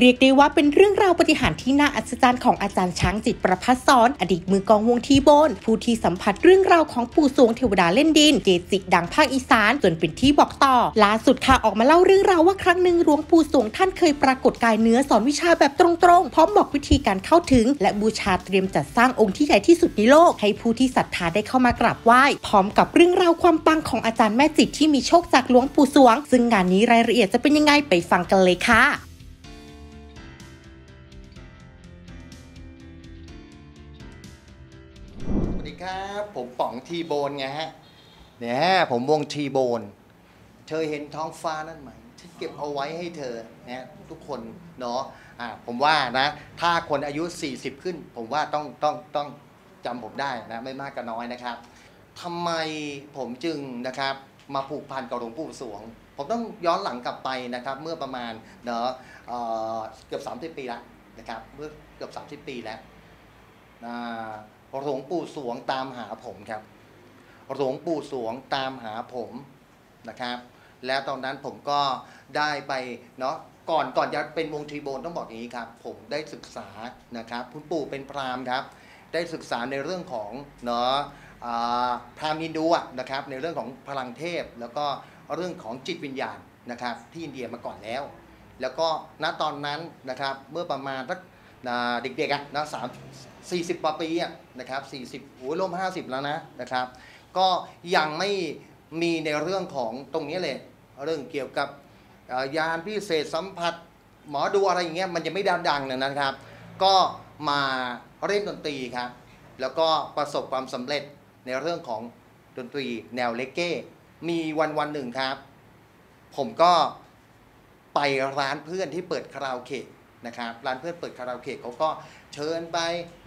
เรียกได้ว่าเป็นเรื่องราวปาฏิหาริย์ที่น่าอัศจรรย์ของอาจารย์ช้างจิตประภัสสรอดีตมือกองวงทีโบนผู้ที่สัมผัสเรื่องราวของปู่สวงเทวดาเล่นดินเกจิดังภาคอีสานจนเป็นที่บอกต่อล่าสุดค่ะออกมาเล่าเรื่องราวว่าครั้งหนึ่งหลวงปู่สวงท่านเคยปรากฏกายเนื้อสอนวิชาแบบตรงๆพร้อมบอกวิธีการเข้าถึงและบูชาเตรียมจัดสร้างองค์ที่ใหญ่ที่สุดในโลกให้ผู้ที่ศรัทธาได้เข้ามากราบไหว้พร้อมกับเรื่องราวความปังของอาจารย์แม่จิตที่มีโชคจากหลวงปู่สวงซึ่งงานนี้รายละเอียดจะเป็นยังไงไปฟังกันเลยค่ะสวัสดีครับผมป๋องทีโบนไงฮะเนี่ยผมวงทีโบนเธอเห็นท้องฟ้านั่นไหมฉันเก็บเอาไว้ให้เธอเนี่ยทุกคนเนาะผมว่านะถ้าคนอายุ40ขึ้นผมว่าต้องจำผมได้นะไม่มากก็น้อยนะครับทำไมผมจึงนะครับมาผูกพันกับหลวงปู่สวงผมต้องย้อนหลังกลับไปนะครับเมื่อประมาณเนาะเกือบ30 ปีแล้วนะครับเมื่อเกือบ30 ปีแล้วหลวงปู่สวงตามหาผมครับหลวงปู่สวงตามหาผมนะครับแล้วตอนนั้นผมก็ได้ไปเนาะก่อนจะเป็นวงทีโบนต้องบอกอย่างนี้ครับผมได้ศึกษานะครับคุณปู่เป็นพราหมณ์ครับได้ศึกษาในเรื่องของเนาะพราหมณ์อินเดียนะครับในเรื่องของพลังเทพแล้วก็เรื่องของจิตวิญญาณนะครับที่อินเดียมาก่อนแล้วแล้วก็ณตอนนั้นนะครับเมื่อประมาณสักเด็กๆนะ40 กว่าปีนะครับ40โอ้ยร่วม50แล้วนะนะครับก็ยังไม่มีในเรื่องของตรงนี้เลยเรื่องเกี่ยวกับยานพิเศษสัมผัสหมอดูอะไรอย่างเงี้ยมันยังไม่ดังๆนะครับก็มาเล่นดนตรีครับแล้วก็ประสบความสำเร็จในเรื่องของดนตรีแนวเลเก้มีวันหนึ่งครับผมก็ไปร้านเพื่อนที่เปิดคาราโอเกะนะครับร้านเพื่อนเปิดคาราโอเกะเขาก็เชิญไป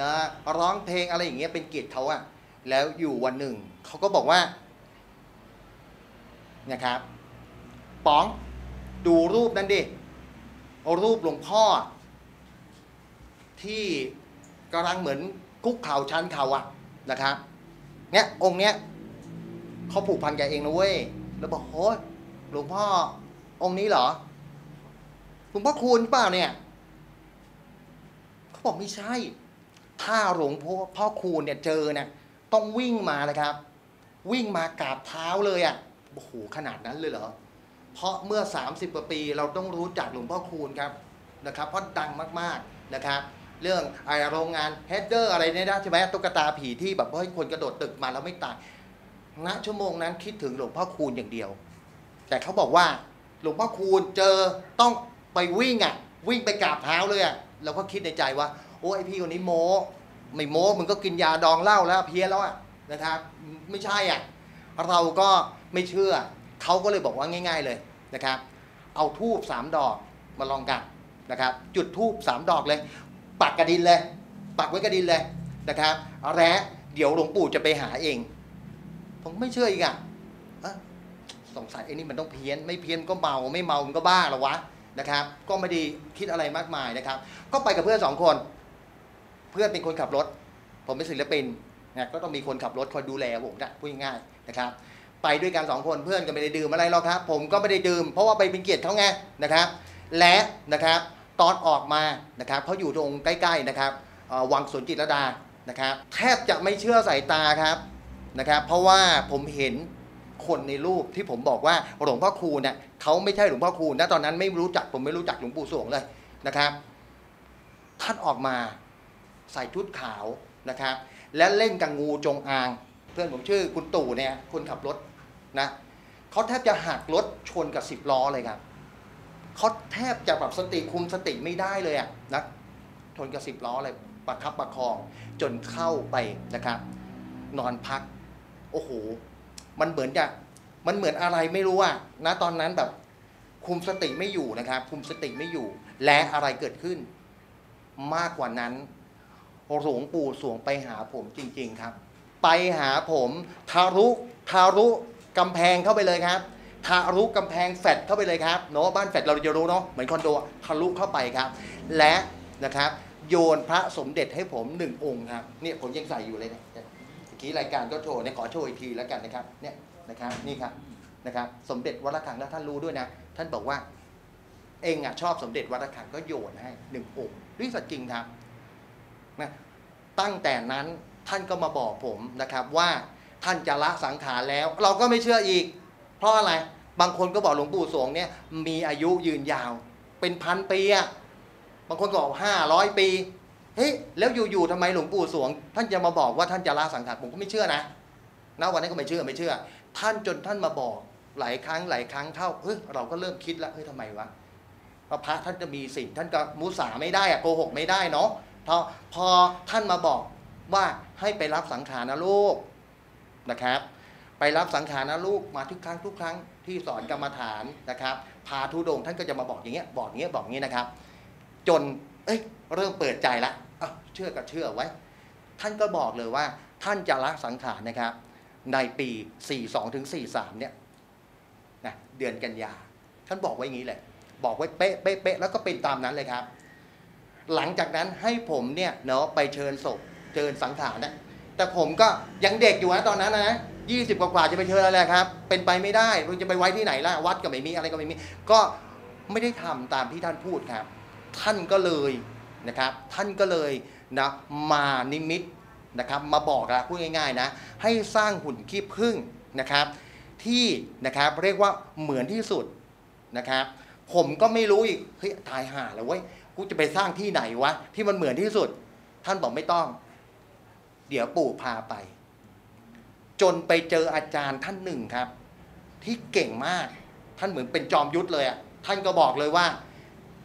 นะร้องเพลงอะไรอย่างเงี้ยเป็นเกียรติเขาอะแล้วอยู่วันหนึ่งเขาก็บอกว่านะครับป๋องดูรูปนั้นดิรูปหลวงพ่อที่กำลังเหมือนคุกเข่าชันเข่าอะนะครับเนี้ยองค์เนี้ยเขาผูกพันกับเองนะเว้ยแล้วบอกโหหลวงพ่อองค์นี้เหรอหลวงพ่อคูณเปล่าเนี่ยเขาบอกไม่ใช่ถ้าหลวงพ่อคูณเนี่ยเจอเนี่ยต้องวิ่งมาเลยครับวิ่งมากราบเท้าเลยอ่ะโอ้โหขนาดนั้นเลยเหรอเพราะเมื่อ30 กว่าปีเราต้องรู้จักหลวงพ่อคูณครับนะครับเพราะดังมากๆนะครับเรื่องไอโรงงานเฮดเดอร์อะไรเนี่ยนะใช่ไหมตุ๊กตาผีที่แบบให้คนกระโดดตึกมาแล้วไม่ตายณชั่วโมงนั้นคิดถึงหลวงพ่อคูณอย่างเดียวแต่เขาบอกว่าหลวงพ่อคูณเจอต้องไปวิ่งอ่ะวิ่งไปกราบเท้าเลยอ่ะเราก็คิดในใจว่าโอ้ไอพี่คนนี้โม้ไม่โม้มึงก็กินยาดองเหล้าแล้วเพี้ยแล้วอ่ะนะครับไม่ใช่อ่ะเราก็ไม่เชื่อเขาก็เลยบอกว่าง่ายๆเลยนะครับเอาธูป3 ดอกมาลองกันนะครับจุดธูป3 ดอกเลยปักกระดินเลยปักไว้กระดินเลยนะครับเอาละเดี๋ยวหลวงปู่จะไปหาเองผมไม่เชื่ออีกอ่ะสงสัยไอ้นี่มันต้องเพี้ยนไม่เพี้ยนก็เมาไม่เมามันก็บ้าหรอวะนะครับก็ไม่ดีคิดอะไรมากมายนะครับก็ไปกับเพื่อน2 คนเพื่อนเป็นคนขับรถผมเป็นศิลปินนะก็ต้องมีคนขับรถคอยดูแลผมนะพูดง่ายๆนะครับไปด้วยกัน2 คนเพื่อนก็ไม่ได้ดื่มอะไรหรอกครับผมก็ไม่ได้ดื่มเพราะว่าไปเป็นเกียรติเขาไงนะครับและนะครับตอนออกมานะครับเขาอยู่ตรงใกล้ๆนะครับวังสวนจิตรลดานะครับแทบจะไม่เชื่อสายตาครับนะครับเพราะว่าผมเห็นคนในรูปที่ผมบอกว่าหลวงพ่อคูณเนี่ยเขาไม่ใช่หลวงพ่อคูณนะตอนนั้นไม่รู้จักผมไม่รู้จักหลวงปู่สวงเลยนะครับท่านออกมาใส่ชุดขาวนะครับและเล่นกับงูจงอางเพื่อนผมชื่อคุณตู่เนี่ยคนขับรถนะเขาแทบจะหักรถชนกับ10 ล้อเลยครับเขาแทบจะแบบสติคุมสติไม่ได้เลยอ่ะนะชนกับ10 ล้อเลยประคับประคองจนเข้าไปนะครับนอนพักโอ้โหมันเหมือนอะไรไม่รู้อะนะตอนนั้นแบบคุมสติไม่อยู่นะครับคุมสติไม่อยู่และอะไรเกิดขึ้นมากกว่านั้นหลวงปู่สวงไปหาผมจริงๆครับไปหาผมทะลุกำแพงเข้าไปเลยครับทะลุกำแพงแฟลตเข้าไปเลยครับเนาะบ้านแฟลตเราจะรู้เนาะเหมือนคอนโดทะลุเข้าไปครับและนะครับโยนพระสมเด็จให้ผม1 องค์ครับเนี่ยผมยังใส่อยู่เลยนะที่รายการก็โชว์เนี่ยขอโชว์อีกทีแล้วกันนะครับเนี่ยนะครับนี่ครับนะครับสมเด็จวัดระฆังแล้วท่านรู้ด้วยนะท่านบอกว่า เองอ่ะชอบสมเด็จวัดระฆังก็โยนให้หนึ่งองค์ด้วยสัจจริงครับนะตั้งแต่นั้นท่านก็มาบอกผมนะครับว่าท่านจะละสังขารแล้วเราก็ไม่เชื่ออีกเพราะอะไรบางคนก็บอกหลวงปู่สวงเนี่ยมีอายุยืนยาวเป็นพันปีอะบางคนก็บอก500 ปีเฮ้ยแล้วอยู่ๆทำไมหลวงปู่สวงท่านจะมาบอกว่าท่านจะละสังขารผมก็ไม่เชื่อนะณวันนั้นก็ไม่เชื่อท่านจนท่านมาบอกหลายครั้งเข้าเราก็เริ่มคิดแล้วทำไมวะพระท่านจะมีศีลท่านก็มุสาไม่ได้อะโกหกไม่ได้เนาะพอท่านมาบอกว่าให้ไปรับสังขารนะลูกนะครับไปรับสังขารนะลูกมาทุกครั้งที่สอนกรรมฐานนะครับพาธุดงค์ท่านก็จะมาบอกอย่างเงี้ยบอกงี้นะครับจนเริ่มเปิดใจละเชื่อก็เชื่อไว้ท่านก็บอกเลยว่าท่านจะละสังขารนะครับในปี42ถึง43เนี่ยนะเดือนกันยาท่านบอกไว้อย่างนี้เลยบอกไว้เป๊ะแล้วก็เป็นตามนั้นเลยครับหลังจากนั้นให้ผมเนี่ยเนาะไปเชิญสังขารนะแต่ผมก็ยังเด็กอยู่นะตอนนั้นนะ20 กว่าจะไปเชิญอะไรครับเป็นไปไม่ได้เราจะไปไว้ที่ไหนล่ะวัดก็ไม่มีอะไรก็ไม่มีก็ไม่ได้ทำตามที่ท่านพูดครับท่านก็เลยนะมานิมิตนะครับมาบอกละพูดง่ายๆนะให้สร้างหุ่นขี้ผึ้งนะครับที่นะครับเรียกว่าเหมือนที่สุดนะครับผมก็ไม่รู้อีกเฮ้ยตายห่าแล้วเว้ยกูจะไปสร้างที่ไหนวะที่มันเหมือนที่สุดท่านบอกไม่ต้องเดี๋ยวปู่พาไปจนไปเจออาจารย์ท่านหนึ่งครับที่เก่งมากท่านเหมือนเป็นจอมยุทธเลยอ่ะท่านก็บอกเลยว่า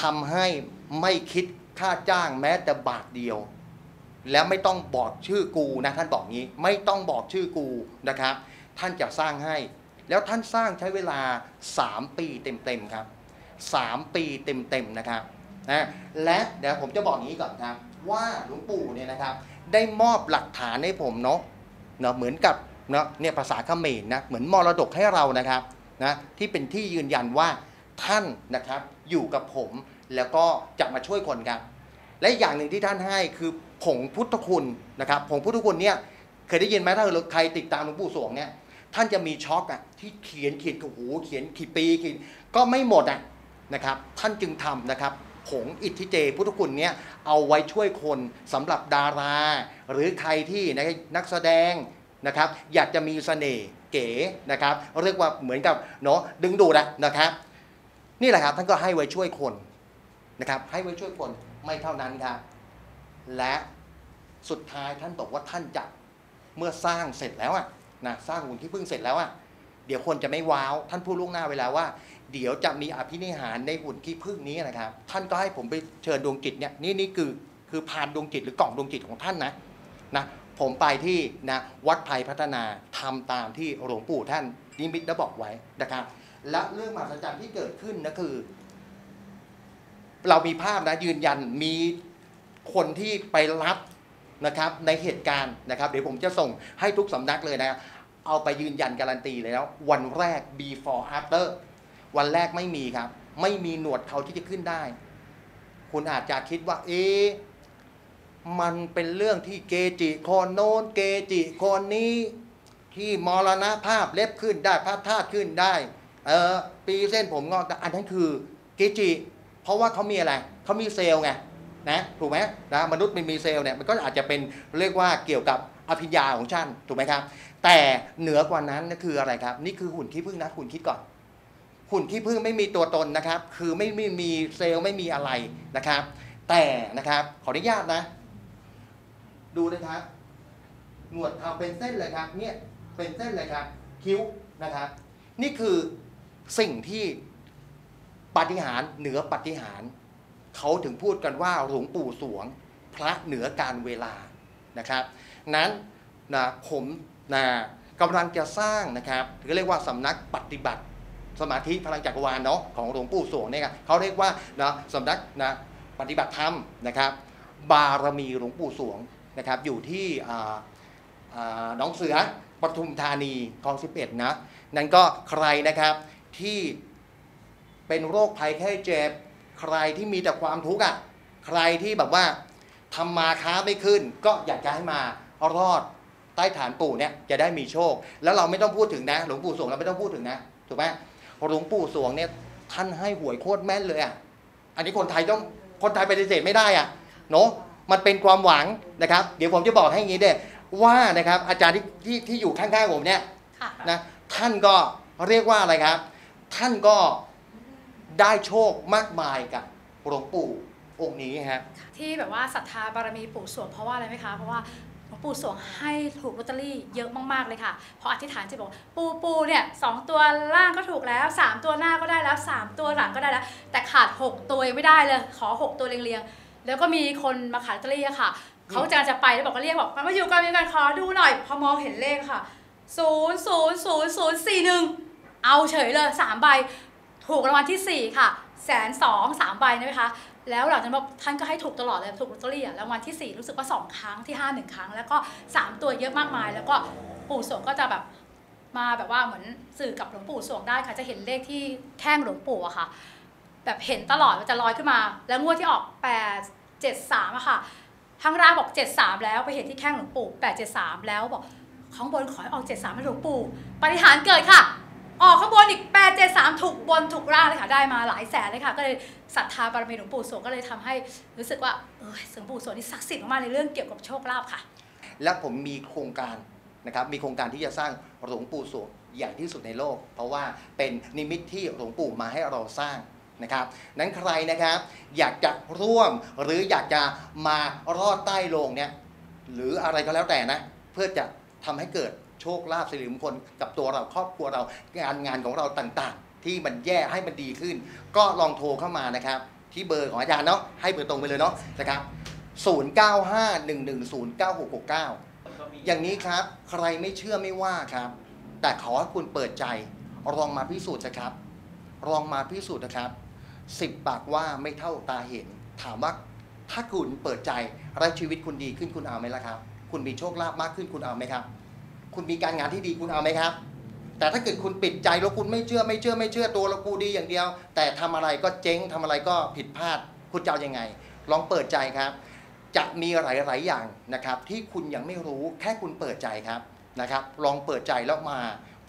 ทำให้ไม่คิดค่าจ้างแม้แต่บาทเดียวแล้วไม่ต้องบอกชื่อกูนะท่านบอกงี้ไม่ต้องบอกชื่อกูนะครับท่านจะสร้างให้แล้วท่านสร้างใช้เวลา3 ปีเต็มๆครับ3 ปีเต็มๆนะครับและเดี๋ยวผมจะบอกงี้ก่อนครับว่าหลวงปู่เนี่ยนะครับได้มอบหลักฐานให้ผมเนาะเหมือนกับเนาะเนี่ยภาษาเขมรนะเหมือนมรดกให้เรานะครับนะที่เป็นที่ยืนยันว่าท่านนะครับอยู่กับผมแล้วก็จะมาช่วยคนครับและอย่างหนึ่งที่ท่านให้คือผงพุทธคุณนะครับผงพุทธคุณเนี่ยเคยได้ยินไหมถ้าใครติดตามหลวงปู่สวงเนี่ยท่านจะมีช็อกอ่ะที่เขียนโอ้โหเขียนกี่ปีก็ไม่หมดอ่ะนะครับท่านจึงทำนะครับผงอิทธิเจพุทธคุณเนี่ยเอาไว้ช่วยคนสำหรับดาราหรือใครที่นักแสดงนะครับอยากจะมีเสน่ห์เก๋นะครับเรียกว่าเหมือนกับเนาะดึงดูดนะครับนี่แหละครับท่านก็ให้ไว้ช่วยคนนะครับให้ไว้ช่วยคนไม่เท่านั้นครับและสุดท้ายท่านบอกว่าท่านจะเมื่อสร้างเสร็จแล้วนะสร้างหุ่นที่พึ่งเสร็จแล้วเดี๋ยวคนจะไม่ว้าวท่านพูดล่วงหน้าเวลาว่าเดี๋ยวจะมีอภินิหารในหุ่นขี้ผึ้งนี้นะครับท่านก็ให้ผมไปเชิญดวงจิตเนี่ยนี่คือพานดวงจิตหรือกล่องดวงจิตของท่านนะผมไปที่นะวัดไผ่พัฒนาทำตามที่หลวงปู่ท่านนิมิตได้บอกไว้นะครับและเรื่องมหัศจรรย์ที่เกิดขึ้นนะคือเรามีภาพนะยืนยันมีคนที่ไปรับนะครับในเหตุการณ์นะครับเดี๋ยวผมจะส่งให้ทุกสำนักเลยนะเอาไปยืนยันการันตีเลยแล้ววันแรก before after วันแรกไม่มีครับไม่มีหนวดเขาที่จะขึ้นได้คุณอาจจะคิดว่ามันเป็นเรื่องที่เกจิคนโน้นเกจิคนนี้ที่มรณภาพเล็บขึ้นได้พระธาตุขึ้นได้ปีเส้นผมงอกแต่อันนั้นคือเกจิเพราะว่าเขามีอะไรเขามีเซลล์ไงนะถูกไหมนะมนุษย์มันมีเซลล์เนี่ยมันก็อาจจะเป็นเรียกว่าเกี่ยวกับอภิญญาของชั้นถูกไหมครับแต่เหนือกว่านั้นนั่นคืออะไรครับนี่คือหุ่นขี้ผึ้งนะคุณคิดก่อนหุ่นขี้ผึ้งไม่มีตัวตนนะครับคือไม่มีเซลล์ไม่มีอะไรนะครับแต่นะครับขออนุญาตนะดูเลยครับหนวดเขาเป็นเส้นเลยครับเนี่ยเป็นเส้นเลยครับคิ้วนะครับนี่คือสิ่งที่ปาฏิหาริย์เหนือปาฏิหาริย์เขาถึงพูดกันว่าหลวงปู่สวงพระเหนือการเวลานะครับนั้นนะผมนะกำลังจะสร้างนะครับก็เรียกว่าสำนักปฏิบัติสมาธิพลังจักรวาลเนาะของหลวงปู่สวงเนี่ยเขาเรียกว่านะสำนักนะปฏิบัติธรรมนะครับบารมีหลวงปู่สวงนะครับอยู่ที่หนองเสือปทุมธานีคลอง11นะนั่นก็ใครนะครับที่เป็นโรคภัยไข้เจ็บใครที่มีแต่ความทุกข์ใครที่แบบว่าทำมาค้าไม่ขึ้นก็อยากจะให้มารอดใต้ฐานปู่เนี่ยจะได้มีโชคแล้วเราไม่ต้องพูดถึงนะหลวงปู่สวงเราไม่ต้องพูดถึงนะถูกไหมหลวงปู่สวงเนี่ย ท่านให้หวยโคตรแม่นเลยอ่ะอันนี้คนไทยปฏิเสธไม่ได้อ่ะเนาะมันเป็นความหวังนะครับเดี๋ยวผมจะบอกให้อย่างนี้เด้อว่านะครับอาจารย์ที่อยู่ข้างๆผมเนี่ยนะท่านก็เรียกว่าอะไรครับท่านก็ได้โชคมากมายกับหลวงปู่องค์นี้ฮะที่แบบว่าศรัทธาบารมีปู่สวงเพราะว่าอะไรไหมคะเพราะว่าหลวงปู่สวงให้ถูกลอตเตอรี่เยอะมากๆเลยค่ะเพราะอธิษฐานจะบอกปูเนี่ย2 ตัวล่างก็ถูกแล้ว3 ตัวหน้าก็ได้แล้ว3 ตัวหลังก็ได้แล้วแต่ขาด6 ตัวไม่ได้เลยขอ6 ตัวเรียงๆแล้วก็มีคนมาขายลอตเตอรี่ค่ะเขาจะไปแล้วบอกก็เรียกบอกมาอยู่กันมีการขอดูหน่อยพอมองเห็นเลขค่ะ000041เอาเฉยเลย3 ใบถูกรางวัลที่4ค่ะ120,0003 ใบนะคะแล้วหลังจากนั้นท่านก็ให้ถูกตลอดเลยถูกลอตเตอรี่รางวัลที่4รู้สึกว่า2 ครั้งที่5 1 ครั้งแล้วก็3 ตัวเยอะมากมายแล้วก็ปู่สวงก็จะแบบมาแบบว่าเหมือนสื่อกับหลวงปู่สวงได้ค่ะจะเห็นเลขที่แข้งหลวงปู่อะค่ะแบบเห็นตลอดมันจะลอยขึ้นมาแล้วงวดที่ออก873อะค่ะทางร้านบอก73แล้วไปเห็นที่แข้งหลวงปู่873แล้วบอกข้างบนขอให้ออก73ให้หลวงปู่ปาฏิหาริย์เกิดค่ะออกข้างบนอีก873ถูกบนถูกล่างเลยค่ะได้มาหลายแสนเลยค่ะก็เลยศรัทธาบารมีหลวงปู่สวงก็เลยทำให้รู้สึกว่าหลวงปู่สวงนี่ศักดิ์สิทธิ์มากในเรื่องเกี่ยวกับโชคลาภค่ะและผมมีโครงการนะครับมีโครงการที่จะสร้างหลวงปู่สวงใหญ่ที่สุดในโลกเพราะว่าเป็นนิมิตที่หลวงปู่มาให้เราสร้างนะครับนั้นใครนะครับอยากจะร่วมหรืออยากจะมารอดใต้โลงเนี่ยหรืออะไรก็แล้วแต่นะเพื่อจะทำให้เกิดโชคลาภสิริมงคลกับตัวเราครอบครัวเรางานของเราต่างๆที่มันแย่ให้มันดีขึ้นก็ลองโทรเข้ามานะครับที่เบอร์ของอาจารย์เนาะให้เบอร์ตรงไปเลยเนาะนะครับ0951109669อย่างนี้ครับใครไม่เชื่อไม่ว่าครับแต่ขอให้คุณเปิดใจลองมาพิสูจน์นะครับลองมาพิสูจน์นะครับ10 ปากว่าไม่เท่าตาเห็นถามว่าถ้าคุณเปิดใจและชีวิตคุณดีขึ้นคุณเอาไหมล่ะครับคุณมีโชคลาภมากขึ้นคุณเอาไหมครับคุณมีการงานที่ดีคุณเอาไหมครับแต่ถ้าเกิดคุณปิดใจแล้วคุณไม่เชื่อตัวเรากูดีอย่างเดียวแต่ทำอะไรก็เจ๊งทำอะไรก็ผิดพลาดคุณจะเอายังไงลองเปิดใจครับจะมีหลายอย่างนะครับที่คุณยังไม่รู้แค่คุณเปิดใจครับนะครับลองเปิดใจแล้วมา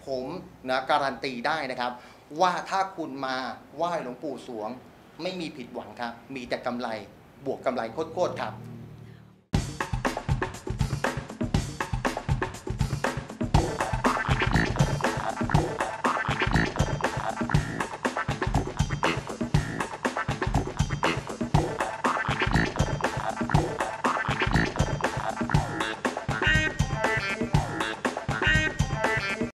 ผมนะการันตีได้นะครับว่าถ้าคุณมาไหว้หลวงปู่สวงไม่มีผิดหวังครับมีแต่กำไรบวกกำไรโคตรครับ